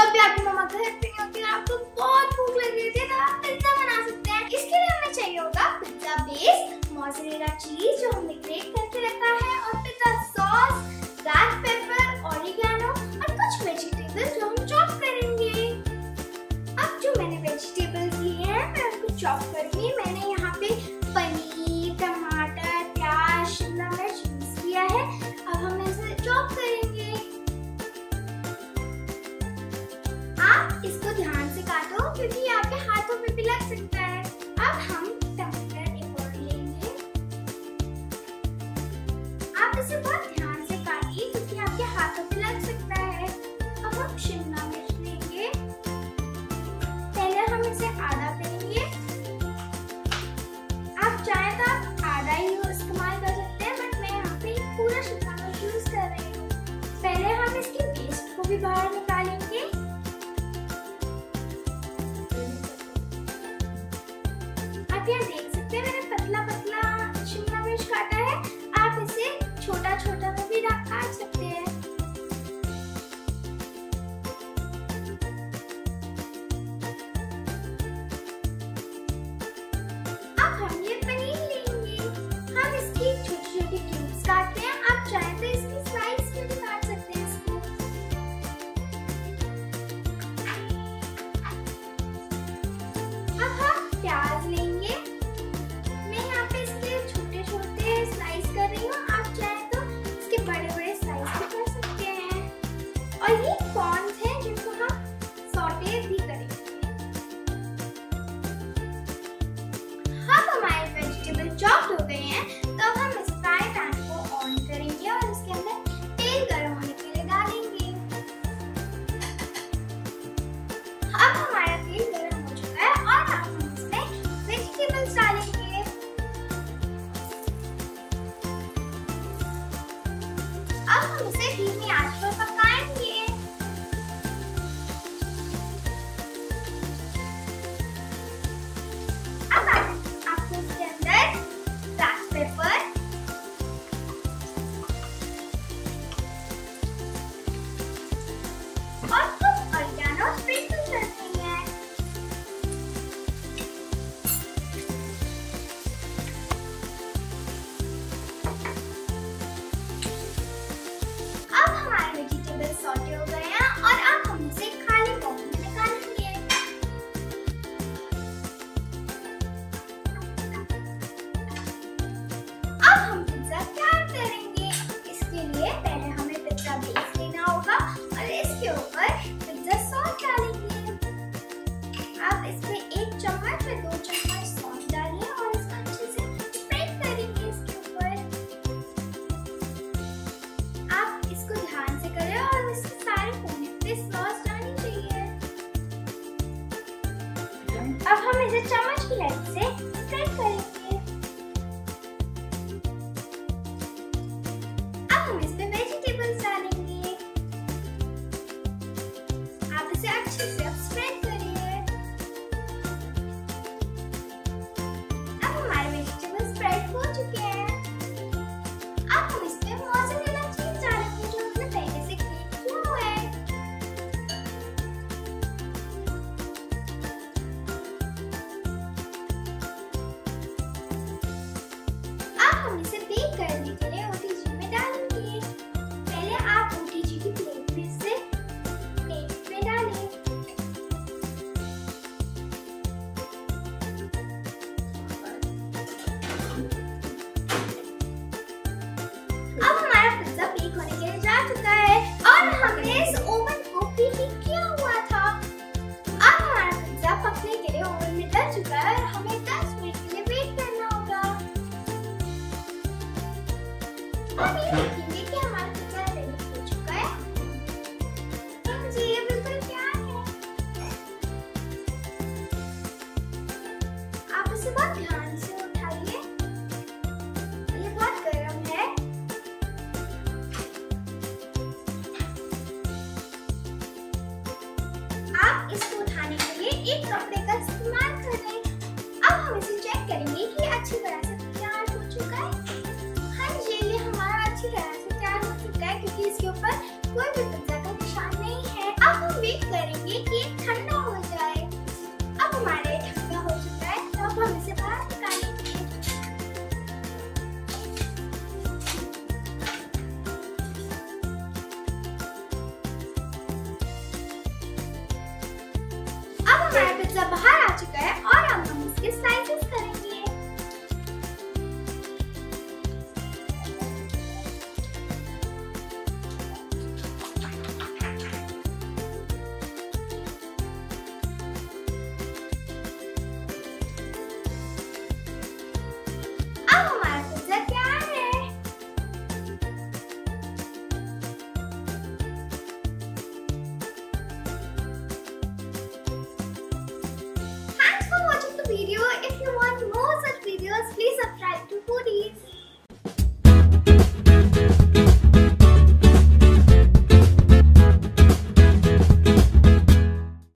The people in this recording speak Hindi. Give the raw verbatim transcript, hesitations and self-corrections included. जब भी आपकी मम्मा कर सकते हैं, क्योंकि आपको बहुत भूख लग रही थी तो आप पिज्जा बना सकते हैं। इसके लिए हमें चाहिए होगा पिज्जा बेस, मोज़रेला चीज जो हमने ग्रेट करके रखा है, और pizza sauce, black pepper, oregano और कुछ वेजिटेबल्स जो हम चॉप करेंगे। अब जो मैंने वेजिटेबल्स लिए हैं मैं उनको चॉप करूँगी। मैंने यहाँ पे पनीर, टमाटर, प्याज, शिमला मिर्च यूज किया है। अब हम इसे चॉप करेंगे। आप इसको ध्यान से काटो क्योंकि ये आपके हाथों पे भी लग सकता है। अब हम टमाटर एक और लेंगे। आप इसे बहुत ध्यान से काटिए क्योंकि आपके हाथों पे लग सकता है। अब हम शिमला मिर्च लेंगे। पहले हम इसे आधा लेंगे। आप चाहे तो आप आधा ही इस्तेमाल कर सकते हैं, बट मैं यहाँ पे पूरा शिमला मिर्च यूज कर रही हूँ। पहले हम इसकी पेस्ट को भी बाहर निकालेंगे। देख सकते हैं मैंने पतला पतला शिमला मिर्च काटा है। आप इसे छोटा छोटा में भी काट सकते हैं। अब हम ये पनीर लेंगे। हम इसकी छोटी छोटी क्यूब्स काटते हैं। आप चाहे तो इसकी स्लाइस में भी काट सकते हैं इसको। अब हम प्याज लेंगे। ये कॉर्न्स हैं जिनको हम सॉटे भी करेंगे। अब हमारे वेजिटेबल चॉप्ड हो गए हैं, तो अब हम इस फ्राई पैन को ऑन करेंगे और इसके अंदर तेल गर्म होने के लिए डालेंगे। अब हमारा तेल गर्म हो चुका है और अब हम इसमें वेजिटेबल्स डालेंगे। अब हम इसे धीमी आंच पर पकाएंगे। अब हम इसे चम्मच की हेल्प से स्प्रेड करेंगे। अब हम इसमें वेजिटेबल्स डालेंगे। आप इसे अच्छे से अब स्प्रेड करिए। अब हमारे वेजिटेबल स्प्रेड हो चुके हैं। अब हम इसमें मोज़रेला चीज डालेंगे जो हमने पहले से ग्रेट किया हुआ है। इसे बेक करने के लिए ओटीजी में डालेंगे। पहले आप ओटीजी की प्लेट में से प्लेट में डालें। अब हमारा पिज्जा बेक होने के लिए जा चुका है और हमने इस ओवन को प्रीहीट किया हुआ था। अब हमारा पिज्जा पकने के लिए ओवन में डल चुका है और हमें दस मिनट के लिए वेट करना। अब ये देखेंगे कि हमारा पिज्जा रेडी हो चुका है। तो मुझे ये बिल्कुल तैयार है। आप इसे बहुत ध्यान से उठाइए, ये बहुत गर्म है। आप इसको उठाने के लिए एक कपड़े का इस्तेमाल करें। अब हम इसे चेक करेंगे कि अच्छी तरह से तैयार हो चुका है। इसके ऊपर कोई भी पिज्जा का निशान नहीं है। अब हम वेट करेंगे पिज्जा बाहर आ चुका है और अब हम इसके साइजेस